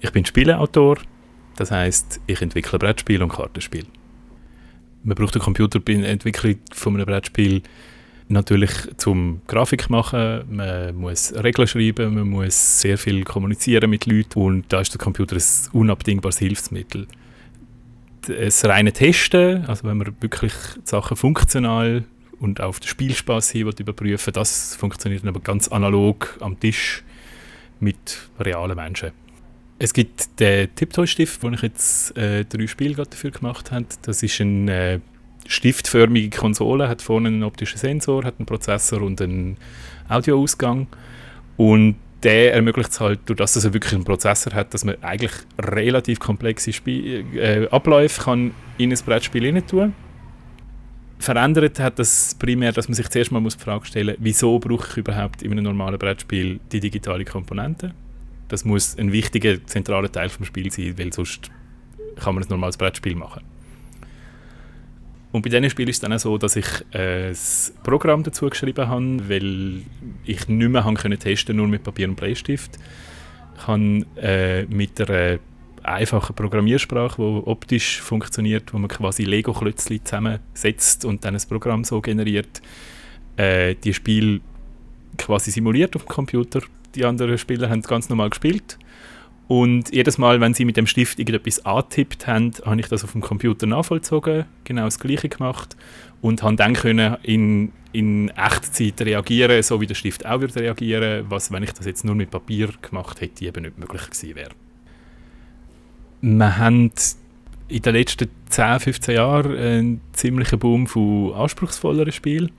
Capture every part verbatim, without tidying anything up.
Ich bin Spieleautor, das heisst, ich entwickle Brettspiele und Kartenspiele. Man braucht einen Computer bei der Entwicklung von einem Brettspiel natürlich zum Grafik machen, man muss Regeln schreiben, man muss sehr viel kommunizieren mit Leuten und da ist der Computer ein unabdingbares Hilfsmittel. Das reine Testen, also wenn man wirklich die Sachen funktional und auf den Spielspaß hin überprüfen, das funktioniert aber ganz analog am Tisch mit realen Menschen. Es gibt den Tiptoy-Stift, wo ich jetzt äh, drei Spiele dafür gemacht habe. Das ist ein äh, stiftförmige Konsole, hat vorne einen optischen Sensor, hat einen Prozessor und einen Audioausgang. Und der ermöglicht es halt, dadurch, dass es wirklich einen Prozessor hat, dass man eigentlich relativ komplexe Spie äh, Abläufe kann in ein Brettspiel hinein tun. Verändert hat das primär, dass man sich zuerst mal die Frage stellen muss, wieso brauche ich überhaupt in einem normalen Brettspiel die digitale Komponente? Das muss ein wichtiger, zentraler Teil des Spiels sein, weil sonst kann man ein normales Brettspiel machen. Und bei diesen Spielen ist es dann auch so, dass ich äh, ein Programm dazu geschrieben habe, weil ich nicht mehr testen konnte, nur mit Papier und Bleistift. Ich habe äh, mit einer einfachen Programmiersprache, die optisch funktioniert, wo man quasi Lego-Klötzchen zusammensetzt und dann ein Programm so generiert, äh, die Spiele quasi simuliert auf dem Computer. Die anderen Spieler haben ganz normal gespielt. Und jedes Mal, wenn sie mit dem Stift irgendetwas angetippt haben, habe ich das auf dem Computer nachvollzogen, genau das Gleiche gemacht und habe dann können in, in Echtzeit reagieren, so wie der Stift auch würde reagieren, was, wenn ich das jetzt nur mit Papier gemacht hätte, eben nicht möglich gewesen wäre. Wir haben in den letzten zehn, fünfzehn Jahren einen ziemlichen Boom von anspruchsvolleren Spielen.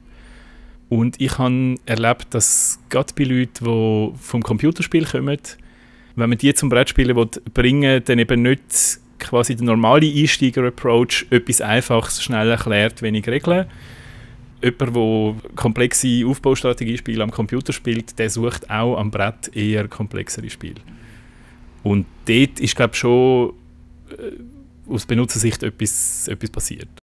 Und ich habe erlebt, dass gerade bei Leuten, die vom Computerspiel kommen, wenn man die zum Brettspielen bringen will, dann eben nicht quasi der normale Einsteiger-Approach etwas Einfaches, schnell erklärt, wenig Regeln. Jemand, der komplexe Aufbaustrategiespiele am Computer spielt, der sucht auch am Brett eher komplexere Spiele. Und dort ist, glaube ich, schon äh, aus Benutzersicht etwas, etwas passiert.